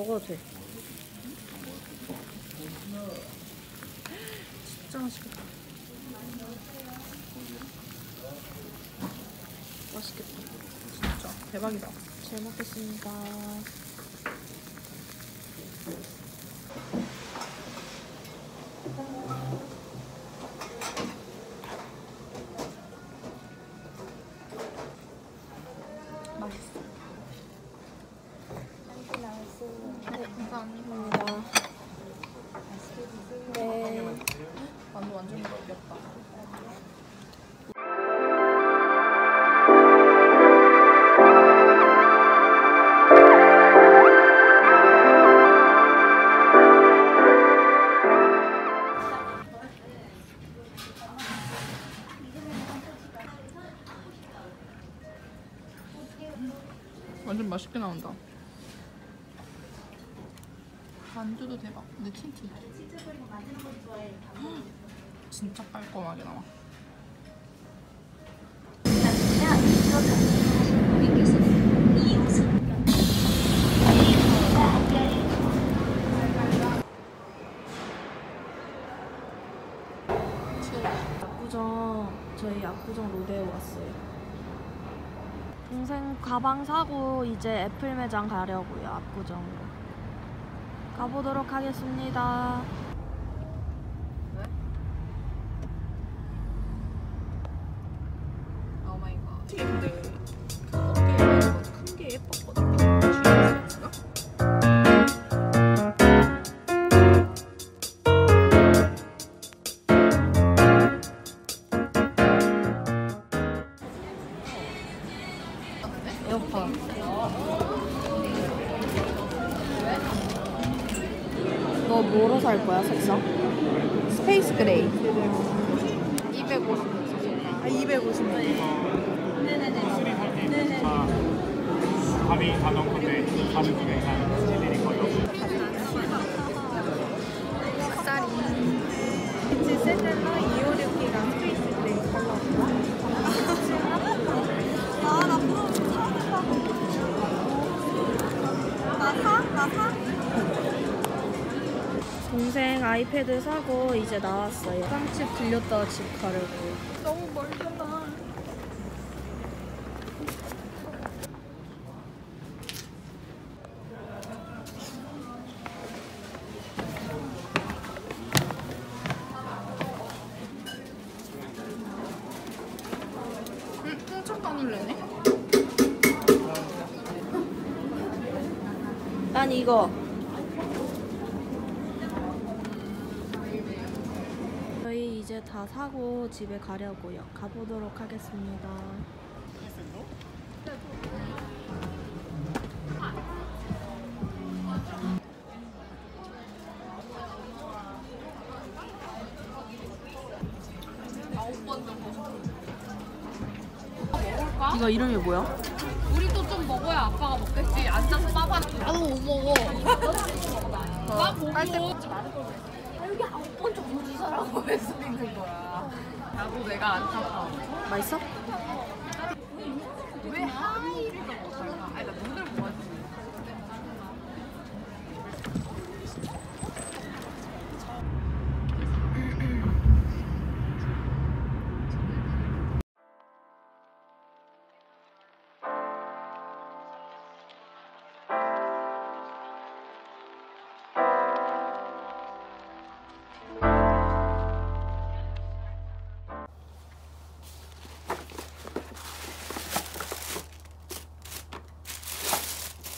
먹어도 돼. 진짜 맛있겠다. 맛있겠다. 진짜 대박이다. 잘 먹겠습니다. 맛있어. 네, 감사합니다. 맛있게 드세요. 네. 완전 완전 귀엽다. 완전 맛있게 나온다. 반주도 대박. 근데 틴트 진짜 깔끔하게 나와. 압구정, 저희 압구정 로데오 왔어요. 동생 가방 사고 이제 애플 매장 가려고요. 압구정으로 가보도록 하겠습니다. 왜? 오 마이 갓. 되게 근데 어깨에 이거 큰 게 예뻤거든요. 주인 센스가? 너 뭐로 살 거야, 색상? 스페이스 그레이. 250. 아, 250. 네네네. 밥이 다 넣은 건데, 밥이 두 개 다 찔리는 거예요. 색깔이. 빛이 샌들러 256이랑 스페이스 그레이 컬러구나. 아, 나 부러워. 나 사? 동생 아이패드 사고 이제 나왔어요. 빵집 들렸다 집 가려고. 너무 멀잖아. 엄청 까눌래네. 난 이거. 저희 이제 다 사고 집에 가려고요. 가보도록 하겠습니다. 이거 이름이 뭐야? 우리도 좀 먹어야 아빠가 먹겠지. 앉아서 빠바라. 나도 못 먹어. 나 못 먹어. 이게 9번 정도 주사라고 할 수 있는 거야. 나도 내가 안 타봐. 맛있어? 왜 하이를 먹었을까? 아니, 나 눈을 보았지.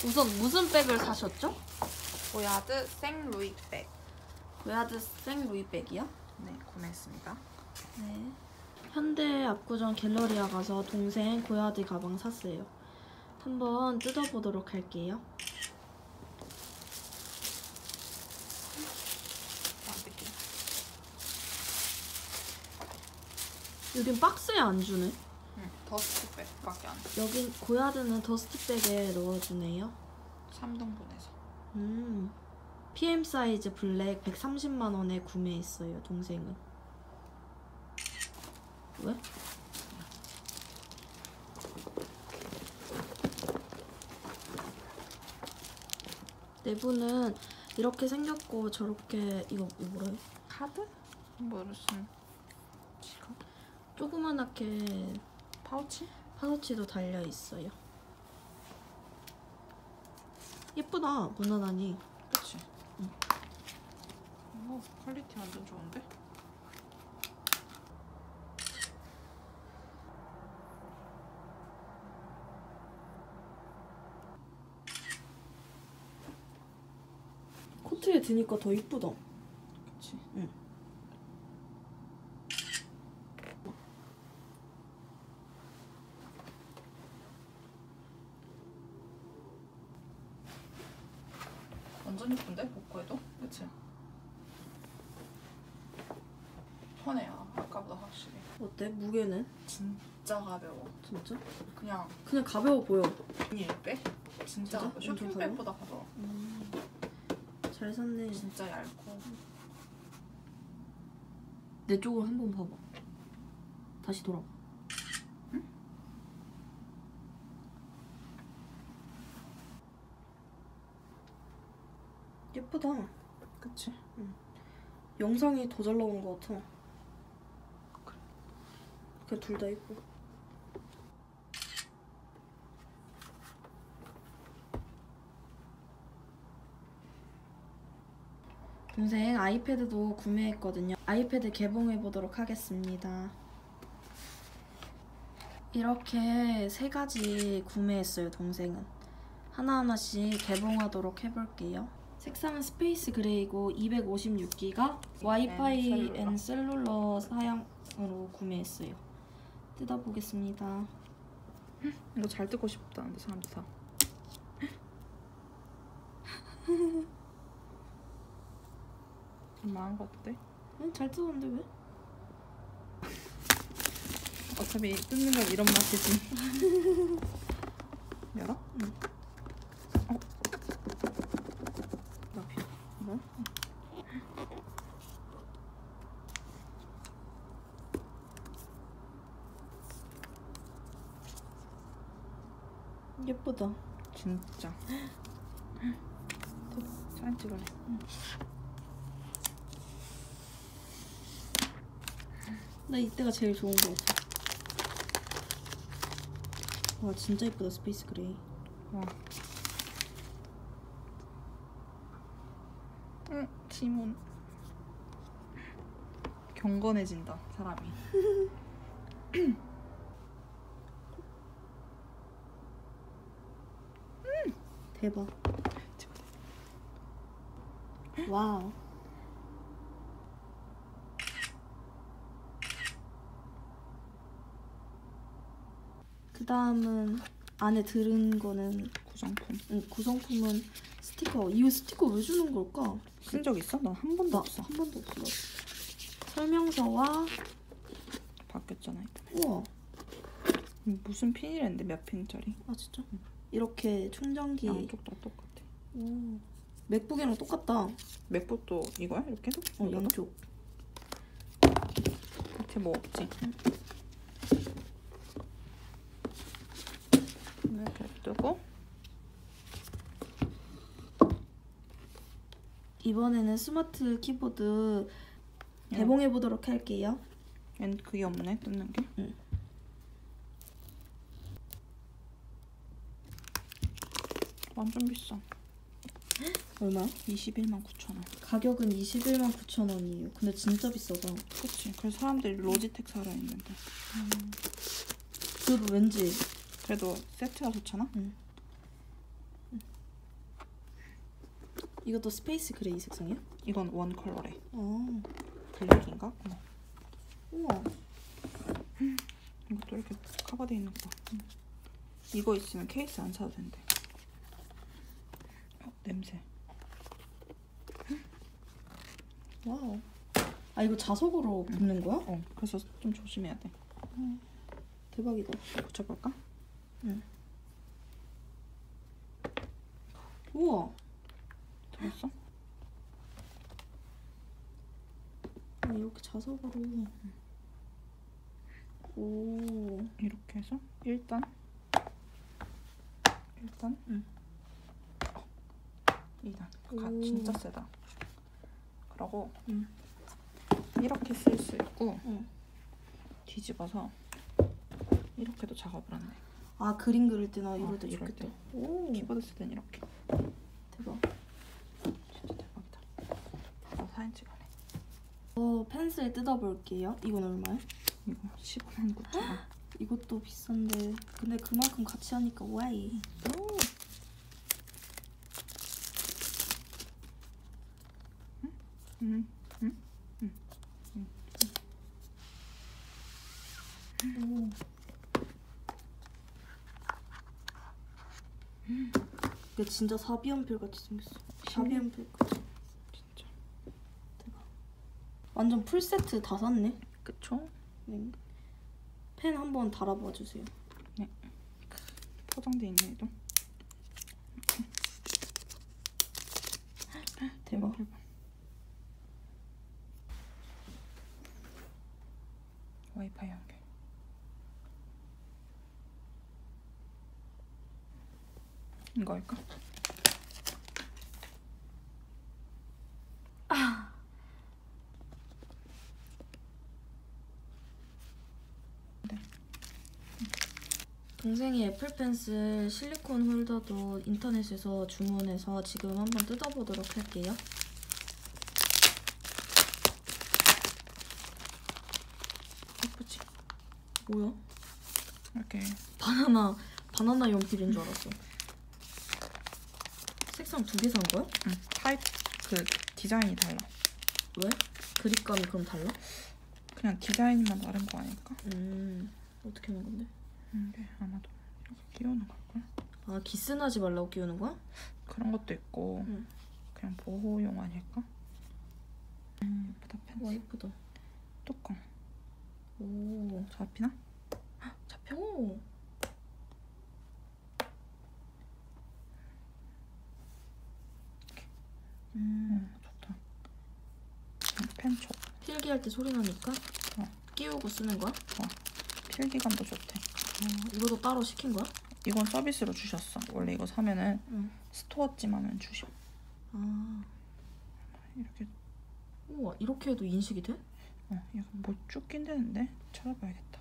우선 무슨 백을 사셨죠? 고야드 생루이 백. 고야드 생루이 백이요? 네, 구매했습니다. 네. 현대 압구정 갤러리아 가서 동생 고야드 가방 샀어요. 한번 뜯어보도록 할게요. 여긴 박스에 안 주네. 응, 더스트백밖에 안 줘. 여긴 고야드는 더스트백에 넣어주네요. 3등분해서 PM 사이즈 블랙 130만원에 구매했어요. 동생은 왜? 내부는 이렇게 생겼고 저렇게 이거 뭐래요? 카드? 모르겠어. 지갑? 조그만하게 파우치? 파우치도 달려있어요. 예쁘다. 무난하니. 그치? 응. 오, 퀄리티 완전 좋은데? 코트에 드니까 더 이쁘다. 그치? 응. 완전 예쁜데? 복고에도? 그치? 편해요. 아까보다 확실히. 어때? 무게는? 진짜 가벼워. 진짜? 그냥 가벼워 보여. 미니 백? 진짜 가벼워. 쇼핑백보다 가벼워. 잘 샀네. 진짜 얇고. 내 쪽으로 한번 봐봐. 다시 돌아봐. 응? 예쁘다. 그치? 응. 영상이 더 잘 나온 것 같아. 그래. 그냥 둘 다 예뻐. 동생 아이패드도 구매했거든요. 아이패드 개봉해보도록 하겠습니다. 이렇게 세 가지 구매했어요, 동생은. 하나하나씩 개봉하도록 해볼게요. 색상은 스페이스 그레이고 256기가 와이파이 앤 셀룰러 사양으로 구매했어요. 뜯어보겠습니다. 이거 잘 뜯고 싶다, 근데 사람들 다. 망한 거 어때? 응, 잘 뜯었는데 왜? 어차피 뜯는 건 이런 맛이지. 열어? 응. 어? 나 비워. 뭐? 예쁘다. 진짜. 사진 찍을래. 응. 나 이때가 제일 좋은 거 같아. 와, 진짜 예쁘다. 스페이스 그레이. 와. 응, 지문. 경건해진다, 사람이. 대박. 와우. 그 다음은 안에 들은 거는 구성품. 응, 구성품은 스티커. 이거 스티커 왜 주는 걸까? 쓴 적 있어? 난 한 번도 없어. 한 번도 없어. 설명서와 바뀌었잖아 이때. 우와. 무슨 핀이랬는데 몇 핀짜리? 아 진짜? 응. 이렇게 충전기. 양쪽 다 똑같아. 오. 맥북이랑 똑같다. 맥북도 이거야? 이렇게 해서? 어, 양쪽. 밑에 뭐 없지? 응. 이렇게 두고 이번에는 스마트 키보드 개봉해 보도록 할게요. 얜 그게 없네, 뜯는 게. 응. 완전 비싸. 얼마? 219,000원. 가격은 219,000원이에요. 근데 진짜 비싸다. 그치. 그래서 사람들이 로지텍 사라 했는데. 그래도 왠지. 그래도 세트가 좋잖아? 응. 이것도 스페이스 그레이 색상이야? 이건 원 컬러래. 어. 블랙인가? 어. 우와. 이것도 이렇게 커버되어 있는 거. 이거 있으면 케이스 안 사도 된대. 어, 냄새. 와우. 아, 이거 자석으로 붙는 거야? 어. 그래서 좀 조심해야 돼. 대박이다. 붙여볼까? 응. 우와. 들었어? 아, 이렇게 자석으로. 응. 오. 이렇게 해서 일단. 응. 2단. 진짜 세다. 그러고 이렇게 쓸 수 있고 뒤집어서 이렇게도 작업을 하네. 아, 그림 그릴 때나 이것도 이렇게 돼. 키보드 쓸 땐 이렇게. 대박. 진짜 대박이다. 나 사진 찍어야 돼. 펜슬 뜯어볼게요. 이건 얼마야? 이거 15만 9,000원. 이것도 비싼데 근데 그만큼 같이 하니까 와이. 근데 진짜 사비연필 같이 생겼어. 사비연필 같이. 진짜. 대박. 완전 풀 세트 다 샀네. 그쵸? 네. 펜 한번 달아봐 주세요. 네. 포장돼 있네 얘도. 대박. 와이파이 연결. 이거 할까? 아. 네. 동생이 애플펜슬 실리콘 홀더도 인터넷에서 주문해서 지금 한번 뜯어보도록 할게요. 예쁘지? 뭐야? 이렇게 바나나 연필인 줄 알았어. 색상 두 개 산 거야? 응. 타입 디자인이 달라. 왜? 그립감이 그럼 달라? 그냥 디자인만 다른 거 아닐까? 어떻게 하는 건데? 이게 아마도 이렇게 끼우는 걸걸? 아, 기스나지 말라고 끼우는 거야? 그런 것도 있고 그냥 보호용 아닐까? 예쁘다 펜슬. 와, 예쁘다. 뚜껑. 오, 잡히나? 헉, 잡혀. 좋다. 펜촉. 필기할 때 소리 나니까 끼우고 쓰는 거야? 필기감도 좋대. 이것도 따로 시킨 거야? 이건 서비스로 주셨어. 원래 이거 사면은 스토어지만은 주셔. 아, 이렇게. 우와, 이렇게 해도 인식이 돼? 이거 뭐 쭉 낀다는데 찾아봐야겠다.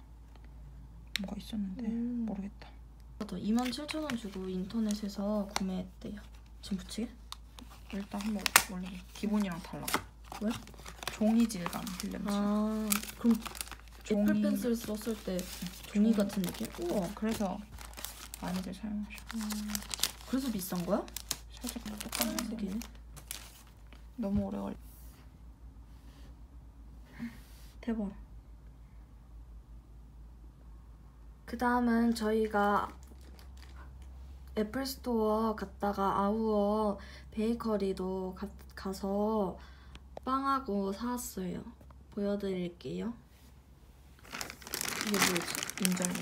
뭔가 있었는데 모르겠다. 27,000원 주고 인터넷에서 구매했대요. 지금 붙이게? 일단 한번 원래 기본이랑 달라. 왜? 종이 질감 필름지. 아, 그럼 종이... 애플 펜슬 썼을 때 종이 같은 느낌? 우와, 그래서 많이들 사용하셔. 그래서 비싼 거야? 살짝 똑같은 색이네. 너무 오래 걸려. 대박. 그 다음은 저희가 애플 스토어 갔다가 아우어 베이커리도 가서 빵하고 사왔어요. 보여드릴게요. 이게 뭐지? 인절미.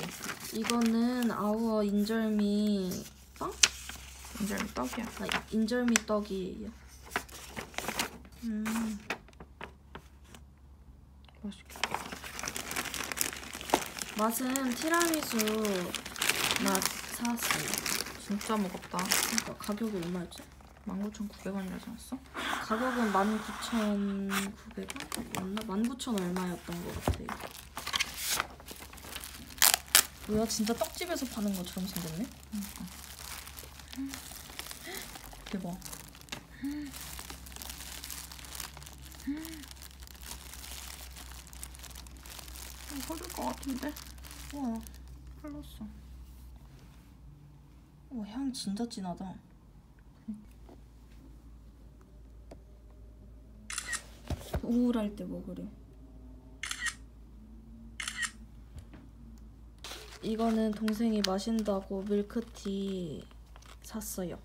이거는 아우어 인절미 빵? 인절미 떡이야. 아, 인절미 떡이에요. 맛있겠다. 맛은 티라미수 맛 사왔어요. 진짜 무겁다. 그러니까 가격이 얼마였지? 19,900원이라지 않았어? 가격은 19,900원? 맞나? 19,000 얼마였던 것 같아요. 뭐야, 진짜 떡집에서 파는 것처럼 생겼네? 대박. 흐를 것 같은데? 우와, 흘렀어. 오, 향 진짜 진하다. 우울할 때 먹으려. 이거는 동생이 마신다고 밀크티 샀어요.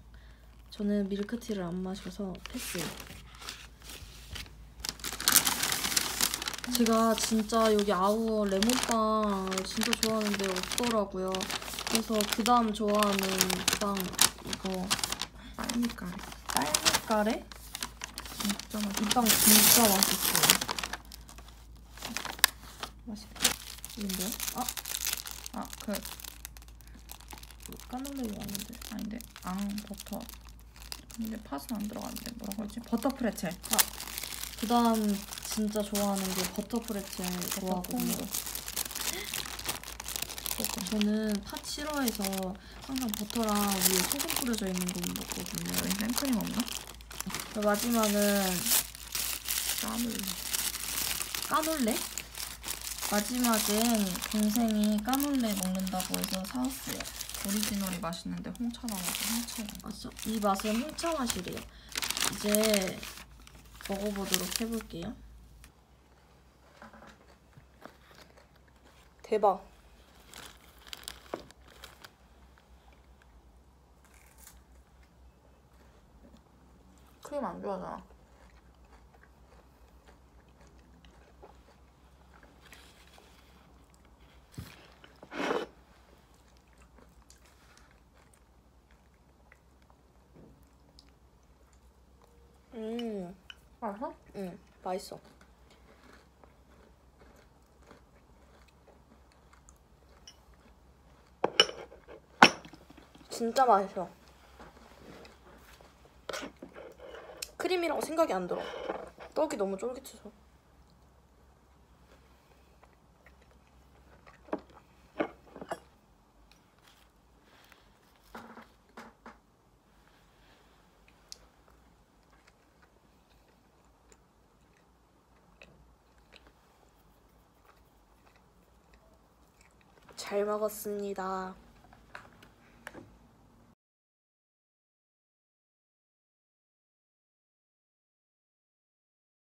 저는 밀크티를 안 마셔서 패스요. 제가 진짜 여기 아우어 레몬빵 진짜 좋아하는데 없더라고요. 그래서 그 다음 좋아하는 빵 이거 딸미가래. 딸미가래? 진짜 맛있어. 이 빵 진짜 맛있어요. 맛있다. 이건 뭐야? 아, 그 까놀레이 왔는데 아닌데 앙버터 근데 팥은 안 들어갔는데 뭐라고 하지? 버터프레첼. 아, 그 다음 진짜 좋아하는 게 버터프레첼 좋아하거든요. 저는 팥 싫어해서 항상 버터랑 위에 소금 뿌려져 있는 거 먹거든요. 여기 생크림 없나? 마지막은 까놀레. 까놀레? 마지막엔 동생이 까놀레 먹는다고 해서 사왔어요. 오리지널이 맛있는데 홍차 맛이에요. 홍차. 이 맛은 홍차 맛이래요. 이제 먹어보도록 해볼게요. 대박. 크림 안 좋아하잖아. 맛있어? 응, 맛있어. 진짜 맛있어. 크림이라고 생각이 안 들어. 떡이 너무 쫄깃해서. 잘 먹었습니다.